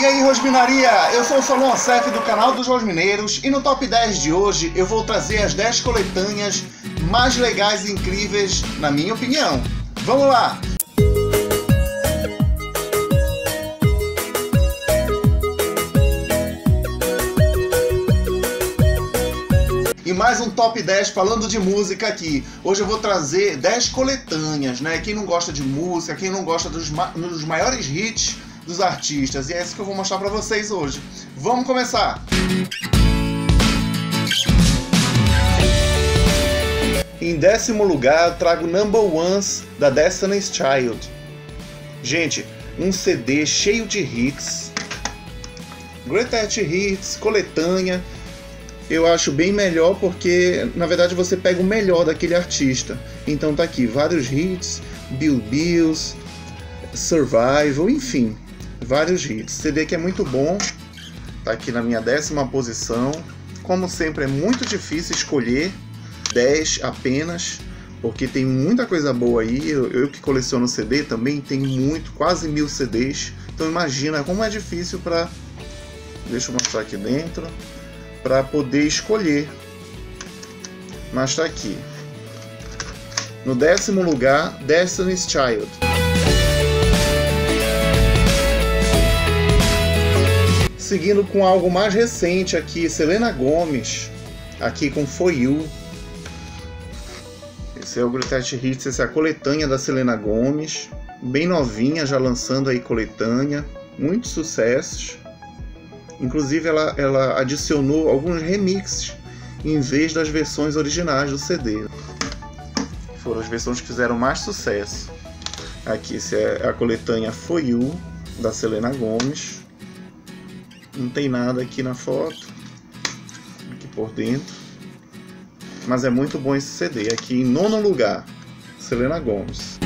E aí, Rosminaria, eu sou o Solon Assef do canal dos Rosmineiros e no Top 10 de hoje eu vou trazer as 10 coletâneas mais legais e incríveis, na minha opinião. Vamos lá! E mais um Top 10 falando de música aqui. Hoje eu vou trazer 10 coletâneas, né? Quem não gosta de música, quem não gosta dos maiores hits dos artistas. E é isso que eu vou mostrar pra vocês hoje. Vamos começar! Em décimo lugar, eu trago Number Ones da Destiny's Child. Gente, um CD cheio de hits. Greatest Hits, coletânea. Eu acho bem melhor porque, na verdade, você pega o melhor daquele artista. Então tá aqui, vários hits, Bill Bills, Survival, enfim, vários hits. CD que é muito bom, tá aqui na minha 10ª posição. Como sempre, é muito difícil escolher 10 apenas, porque tem muita coisa boa aí. Eu que coleciono CD também, tem muito, quase 1000 CDs. Então imagina como é difícil pra... Deixa eu mostrar aqui dentro. Para poder escolher, mas tá aqui no 10º lugar, Destiny's Child. Seguindo com algo mais recente aqui, Selena Gomez, aqui com For You. Esse é o Greatest Hits, essa é a coletânea da Selena Gomez, bem novinha, já lançando aí coletânea, muitos sucessos. Inclusive ela adicionou alguns remixes em vez das versões originais do CD. Foram as versões que fizeram mais sucesso. Aqui, essa é a coletânea For You, da Selena Gomez. Não tem nada aqui na foto, aqui por dentro. Mas é muito bom esse CD. Aqui em 9º lugar, Selena Gomez.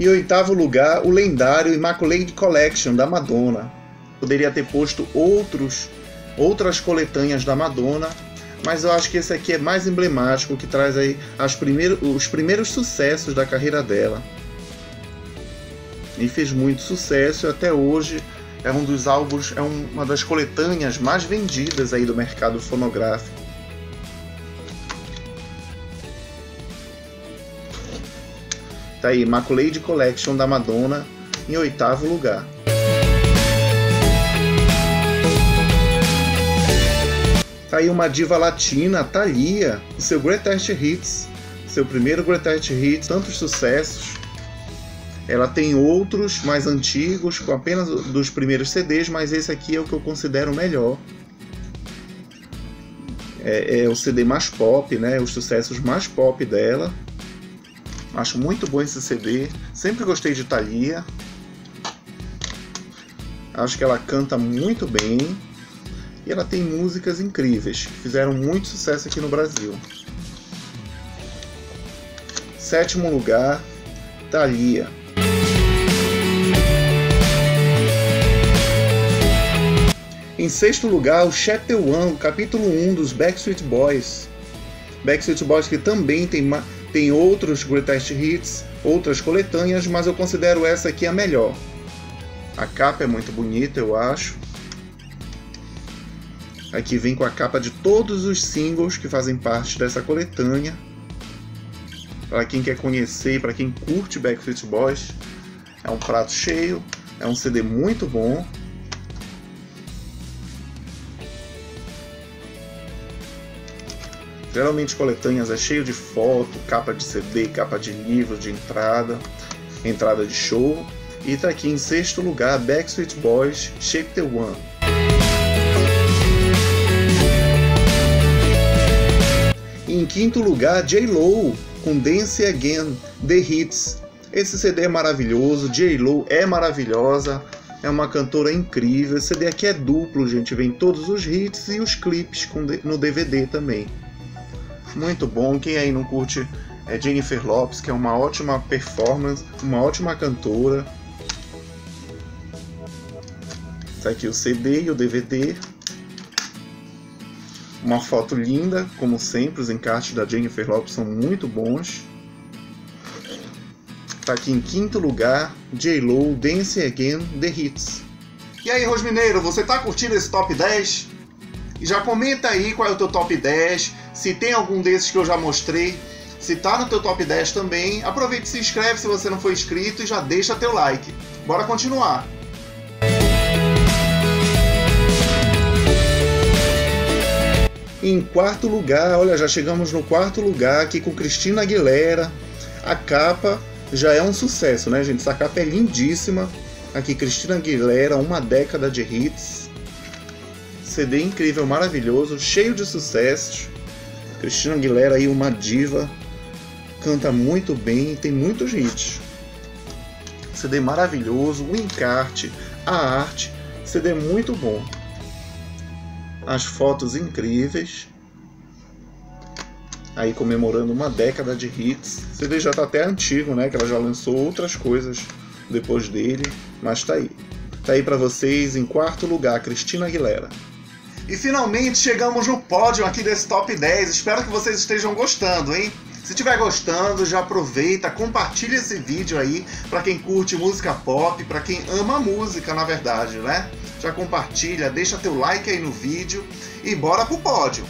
E 8º lugar, o lendário Immaculate Collection da Madonna. Poderia ter posto outras coletâneas da Madonna, mas eu acho que esse aqui é mais emblemático, que traz aí os primeiros sucessos da carreira dela. E fez muito sucesso, até hoje é um dos álbuns, é uma das coletâneas mais vendidas aí do mercado fonográfico. Tá aí, Immaculate Collection da Madonna em 8º lugar. Tá aí uma diva latina, Thalia, o seu Greatest Hits, seu primeiro Greatest Hits, tantos sucessos. Ela tem outros mais antigos, com apenas dos primeiros CDs, mas esse aqui é o que eu considero melhor. É o CD mais pop, né? Os sucessos mais pop dela. Acho muito bom esse CD, sempre gostei de Thalia. Acho que ela canta muito bem e ela tem músicas incríveis, que fizeram muito sucesso aqui no Brasil. 7º lugar, Thalia. Em 6º lugar, o Chapter One, o capítulo 1 dos Backstreet Boys. Backstreet Boys que também tem outros Greatest Hits, outras coletâneas, mas eu considero essa aqui a melhor. A capa é muito bonita, eu acho. Aqui vem com a capa de todos os singles que fazem parte dessa coletânea. Para quem quer conhecer, para quem curte Backstreet Boys, é um prato cheio, é um CD muito bom. Geralmente coletâneas é cheio de foto, capa de CD, capa de livro, de entrada de show. E tá aqui em 6º lugar, Backstreet Boys, Chapter One. E em 5º lugar, J.Lo, com Dance Again, The Hits. Esse CD é maravilhoso, J.Lo é maravilhosa, é uma cantora incrível. Esse CD aqui é duplo, gente, vem todos os hits e os clipes no DVD também. Muito bom. Quem aí não curte é Jennifer Lopez, que é uma ótima performance, uma ótima cantora. Tá aqui o CD e o DVD. Uma foto linda, como sempre, os encartes da Jennifer Lopez são muito bons. Tá aqui em quinto lugar, J.Lo, Dance Again, The Hits. E aí, Rosmineiro, você tá curtindo esse top 10? E já comenta aí qual é o teu top 10, se tem algum desses que eu já mostrei. Se tá no teu top 10 também, aproveita e se inscreve se você não for inscrito e já deixa teu like. Bora continuar! Em quarto lugar, olha, já chegamos no quarto lugar aqui com Christina Aguilera. A capa já é um sucesso, né, gente? Essa capa é lindíssima. Aqui, Christina Aguilera, uma década de hits. CD incrível, maravilhoso, cheio de sucessos. Christina Aguilera aí, uma diva, canta muito bem, tem muitos hits. CD maravilhoso, o encarte, a arte, CD muito bom. As fotos incríveis. Aí comemorando uma década de hits. CD já tá até antigo, né? Que ela já lançou outras coisas depois dele, mas tá aí. Tá aí pra vocês em quarto lugar, Christina Aguilera. E finalmente chegamos no pódio aqui desse top 10. Espero que vocês estejam gostando, hein? Se estiver gostando, já aproveita, compartilha esse vídeo aí pra quem curte música pop, pra quem ama música, na verdade, né? Já compartilha, deixa teu like aí no vídeo e bora pro pódio!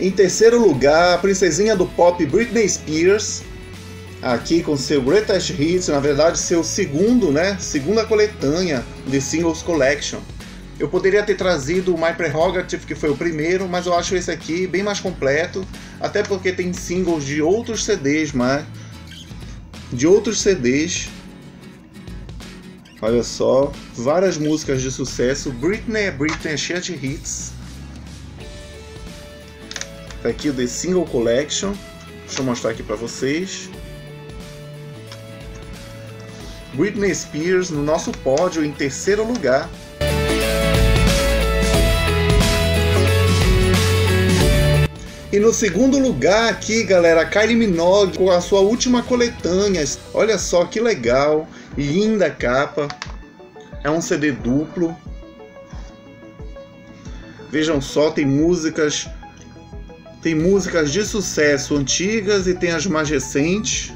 Em terceiro lugar, a princesinha do pop Britney Spears, aqui com seu Greatest Hits, na verdade seu segundo, né? Segunda coletânea de Singles Collection. Eu poderia ter trazido o My Prerogative, que foi o primeiro, mas eu acho esse aqui bem mais completo, até porque tem singles de outros CDs, mas... olha só, várias músicas de sucesso. Britney, cheia de hits. Tá aqui o The Single Collection, deixa eu mostrar aqui pra vocês. Britney Spears no nosso pódio em terceiro lugar. E no segundo lugar aqui, galera, Kylie Minogue com a sua última coletânea. Olha só que legal, linda capa. É um CD duplo. Vejam só, tem músicas de sucesso antigas e tem as mais recentes.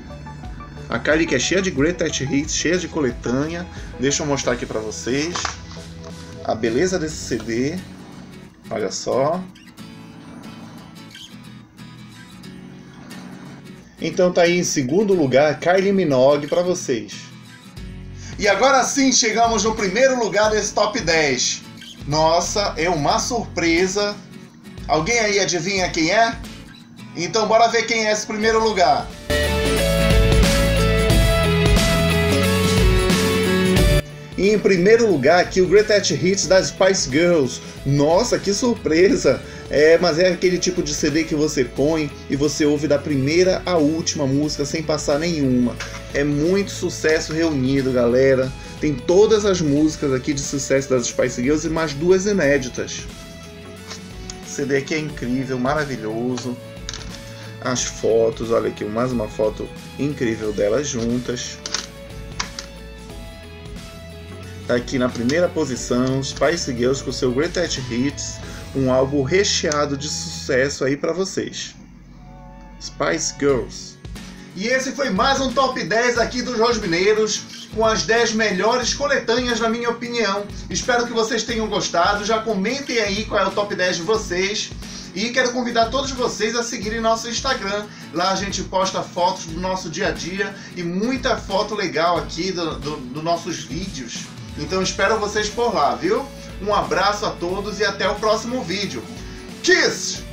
A Kylie que é cheia de Greatest Hits, cheia de coletânea. Deixa eu mostrar aqui pra vocês a beleza desse CD. Olha só. Então tá aí em segundo lugar, Kylie Minogue pra vocês. E agora sim chegamos no primeiro lugar desse top 10. Nossa, é uma surpresa. Alguém aí adivinha quem é? Então bora ver quem é esse primeiro lugar. E em primeiro lugar aqui o Greatest Hits das Spice Girls. Nossa, que surpresa! É, mas é aquele tipo de CD que você põe e você ouve da primeira à última música sem passar nenhuma. É muito sucesso reunido, galera. Tem todas as músicas aqui de sucesso das Spice Girls e mais duas inéditas. O CD aqui é incrível, maravilhoso. As fotos, olha aqui, mais uma foto incrível delas juntas. Tá aqui na primeira posição, Spice Girls com seu Greatest Hits, um álbum recheado de sucesso aí pra vocês. Spice Girls. E esse foi mais um Top 10 aqui dos Rosmineiros, com as 10 melhores coletâneas na minha opinião. Espero que vocês tenham gostado, já comentem aí qual é o Top 10 de vocês. E quero convidar todos vocês a seguirem nosso Instagram. Lá a gente posta fotos do nosso dia a dia e muita foto legal aqui dos nossos vídeos. Então espero vocês por lá, viu? Um abraço a todos e até o próximo vídeo. Kiss!